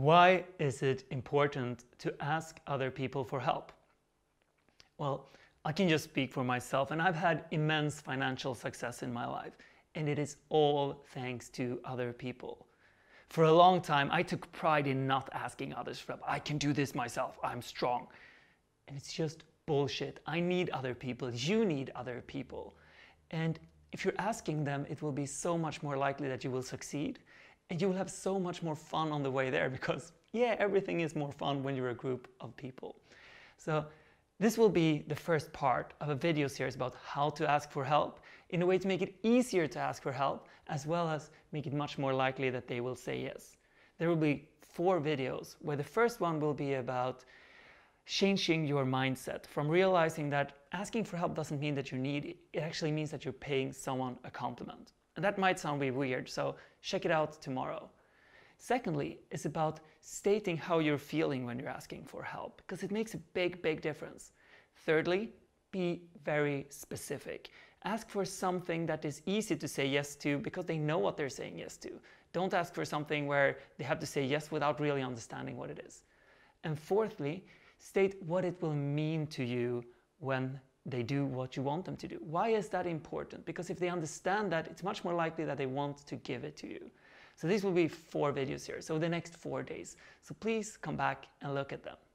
Why is it important to ask other people for help? Well, I can just speak for myself, and I've had immense financial success in my life, and it is all thanks to other people. For a long time, I took pride in not asking others for help. I can do this myself, I'm strong. And it's just bullshit. I need other people, you need other people. And if you're asking them, it will be so much more likely that you will succeed. And you will have so much more fun on the way there because, yeah, everything is more fun when you're a group of people. So this will be the first part of a video series about how to ask for help in a way to make it easier to ask for help, as well as make it much more likely that they will say yes. There will be 4 videos where the first one will be about changing your mindset from realizing that asking for help doesn't mean that you're needy. It actually means that you're paying someone a compliment. And that might sound weird, so check it out tomorrow. Secondly, it's about stating how you're feeling when you're asking for help, because it makes a big, big difference. Thirdly, be very specific. Ask for something that is easy to say yes to because they know what they're saying yes to. Don't ask for something where they have to say yes without really understanding what it is. And fourthly, state what it will mean to you when they do what you want them to do. Why is that important? Because if they understand that, it's much more likely that they want to give it to you. So these will be 4 videos here, so the next 4 days. So please come back and look at them.